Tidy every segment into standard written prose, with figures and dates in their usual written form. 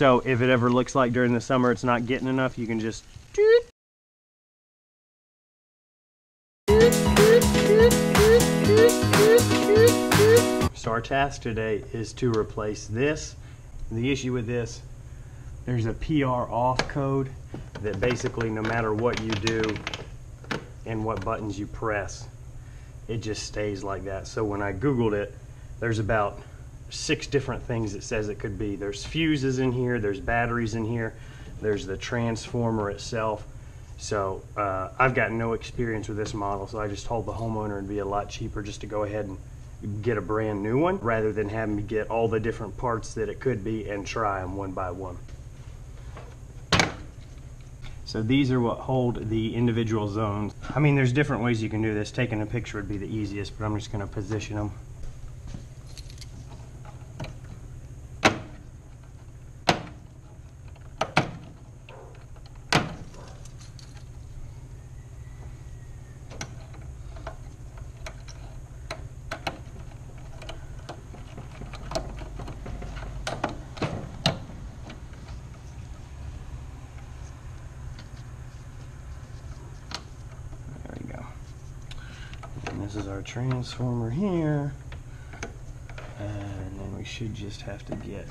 So if it ever looks like during the summer it's not getting enough, you can just So our task today is to replace this. The issue with this, there's a PR off code that basically no matter what you do and what buttons you press, it just stays like that. So when I Googled it, there's about 6 different things it says it could be. There's fuses in here, there's batteries in here, there's the transformer itself. So I've got no experience with this model, so I just told the homeowner it'd be a lot cheaper just to go ahead and get a brand new one rather than having me get all the different parts that it could be and try them one by one. So these are what hold the individual zones. I mean, there's different ways you can do this. Taking a picture would be the easiest, but I'm just going to position them. This is our transformer here, and then we should just have to get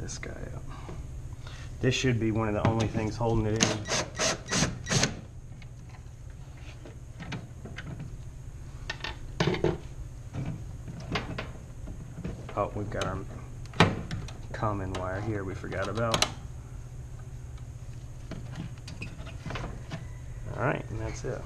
this guy up. This should be one of the only things holding it in. Oh, we've got our common wire here we forgot about. All right, and that's it.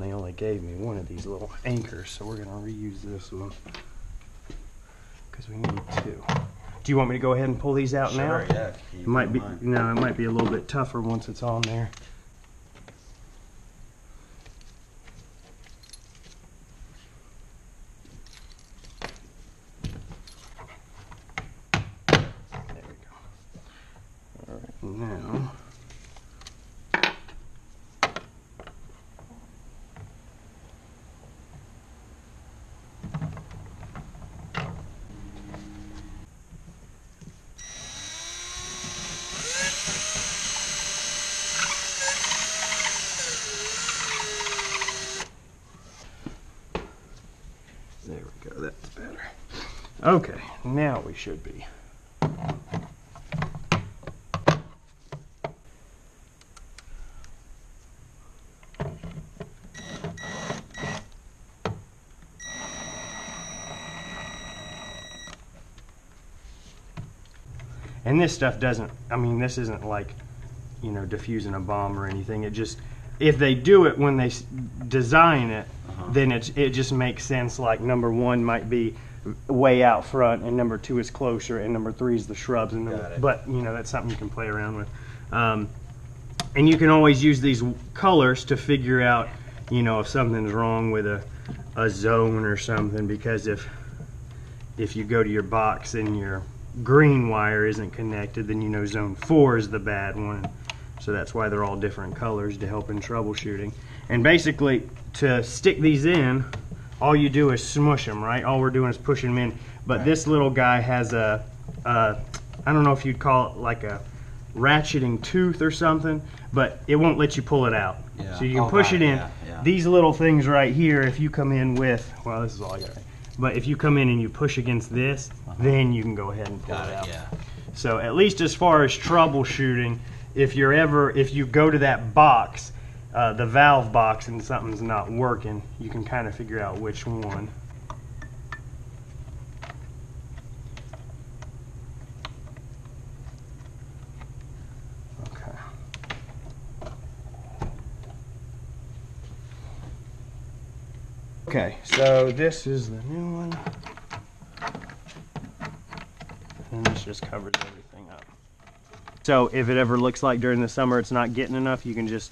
They only gave me one of these little anchors, so we're going to reuse this one because we need 2. Do you want me to go ahead and pull these out now? Sure, yeah. It might be, no, it might be a little bit tougher once it's on there. There we go. All right, now. Okay, now we should be. And this stuff doesn't, I mean, this isn't like, you know, diffusing a bomb or anything. It just, if they do it when they design it, then it just makes sense. Like number 1 might be way out front, and number 2 is closer, and number 3 is the shrubs. And but you know, that's something you can play around with, and you can always use these colors to figure out, you know, if something's wrong with a zone or something. Because if you go to your box and your green wire isn't connected, then you know zone 4 is the bad one. So that's why they're all different colors, to help in troubleshooting. And basically, to stick these in, all you do is smush them, right? All we're doing is pushing them in. But this little guy has a, I don't know if you'd call it like a ratcheting tooth or something, but it won't let you pull it out. Yeah. So you can push it in. Yeah, yeah. These little things right here, if you come in with, well, this is all I got. But if you come in and you push against this, then you can go ahead and pull it out. Yeah. So at least as far as troubleshooting, if you go to that box the valve box and something's not working, you can kind of figure out which one. Okay, so this is the new one, and this just covers everything up. So if it ever looks like during the summer it's not getting enough, you can just